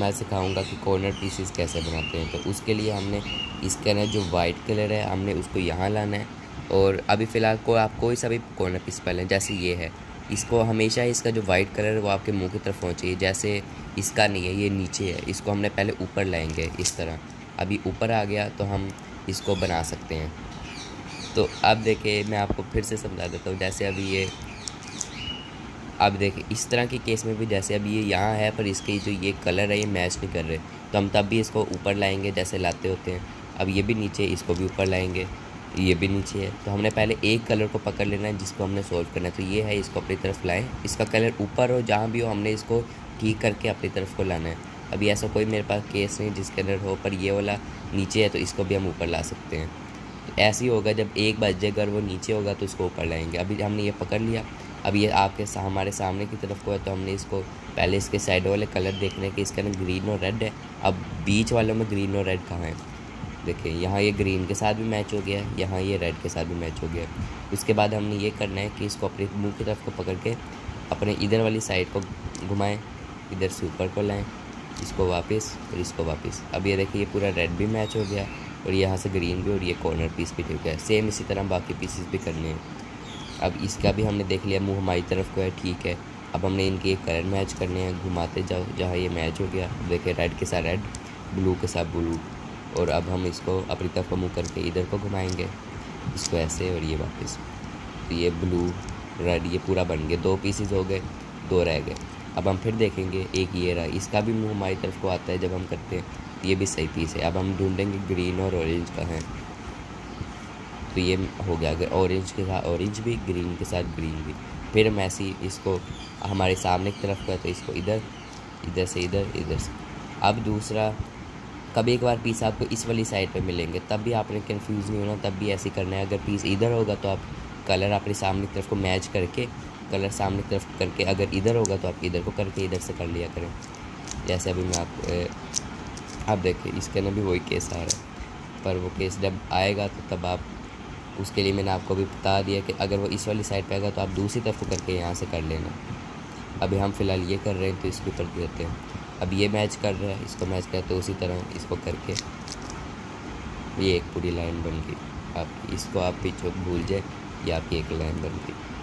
मैं सिखाऊंगा कि कॉर्नर पीसेस कैसे बनाते हैं। तो उसके लिए हमने इसका ना जो वाइट कलर है हमने उसको यहाँ लाना है। और अभी फ़िलहाल को आप कोई सा भी कॉर्नर पीस पा लें, जैसे ये है, इसको हमेशा इसका जो वाइट कलर है वो आपके मुंह की तरफ होना चाहिए। जैसे इसका नहीं है, ये नीचे है, इसको हमने पहले ऊपर लाएंगे इस तरह। अभी ऊपर आ गया तो हम इसको बना सकते हैं। तो अब देखिए मैं आपको फिर से समझा देता हूँ। जैसे अभी ये अब देखिए इस तरह के केस में भी, जैसे अभी ये यहाँ है पर इसके जो ये कलर है ये मैच नहीं कर रहे, तो हम तब भी इसको ऊपर लाएंगे जैसे लाते होते हैं। अब ये भी नीचे, इसको भी ऊपर लाएंगे, ये भी नीचे है। तो हमने पहले एक कलर को पकड़ लेना है जिसको हमने सॉल्व करना है। तो ये है, इसको अपनी तरफ लाएं, इसका कलर ऊपर हो जहाँ भी हो, हमने इसको ठीक करके अपनी तरफ को लाना है। अभी ऐसा कोई मेरे पास केस नहीं जिस कलर हो, पर ये वाला नीचे है तो इसको भी हम ऊपर ला सकते हैं। तो ऐसे ही होगा, जब एक बार अगर वो नीचे होगा तो इसको ऊपर लाएंगे। अभी हमने ये पकड़ लिया, अब ये आपके हमारे सामने की तरफ को है, तो हमने इसको पहले इसके साइड वाले कलर देखने के, इसका ना ग्रीन और रेड है। अब बीच वालों में ग्रीन और रेड कहाँ है? देखिए यहाँ ये ग्रीन के साथ भी मैच हो गया है, यहाँ ये रेड के साथ भी मैच हो गया है। उसके बाद हमने ये करना है कि इसको अपने मुंह की तरफ को पकड़ के अपने इधर वाली साइड को घुमाएं, इधर से ऊपर को लाएं, इसको वापस और इसको वापस। अब ये देखिए ये पूरा रेड भी मैच हो गया और यहाँ से ग्रीन भी, और ये कॉर्नर पीस भी ठीक है। सेम इसी तरह बाकी पीसेस भी करने हैं। अब इसका भी हमने देख लिया, मुँह हमारी तरफ को है, ठीक है। अब हमने इनके कलर मैच करने हैं, घुमाते जाओ जहाँ ये मैच हो गया। देखिए रेड के साथ रेड, ब्लू के साथ ब्लू, और अब हम इसको अपनी तरफ को मुँह करके इधर को घुमाएंगे, इसको ऐसे और ये वापस। तो ये ब्लू रेड ये पूरा बन गया, दो पीसेस हो गए, दो रह गए। अब हम फिर देखेंगे एक ये रहा, इसका भी मुंह हमारी तरफ को आता है जब हम करते हैं, ये भी सही पीस है। अब हम ढूंढेंगे ग्रीन और ऑरेंज का है, तो ये हो गया अगर ऑरेंज के साथ ऑरेंज भी, ग्रीन के साथ ग्रीन भी। फिर हम ऐसे इसको हमारे सामने की तरफ का, तो इसको इधर, इधर से इधर, इधर से। अब दूसरा, कभी एक बार पीस आपको इस वाली साइड पे मिलेंगे तब भी आपने कंफ्यूज नहीं होना, तब भी ऐसे करना है। अगर पीस इधर होगा तो आप कलर अपने सामने की तरफ को मैच करके, कलर सामने की तरफ करके, अगर इधर होगा तो आप इधर को करके इधर से कर लिया करें। जैसे अभी मैं आप देखिए इसके अंदर भी वही केस आ रहा है, पर वो केस जब आएगा तो तब आप, उसके लिए मैंने आपको भी बता दिया कि अगर वो इस वाली साइड पर आएगा तो आप दूसरी तरफ को करके यहाँ से कर लेना। अभी हम फ़िलहाल ये कर रहे हैं तो इसके ऊपर देते हैं। अब ये मैच कर रहा है, इसको मैच कर, तो उसी तरह इसको करके ये एक पूरी लाइन बन गई आपकी। इसको आप पीछे भूल जाए, ये आपकी एक लाइन बन गई।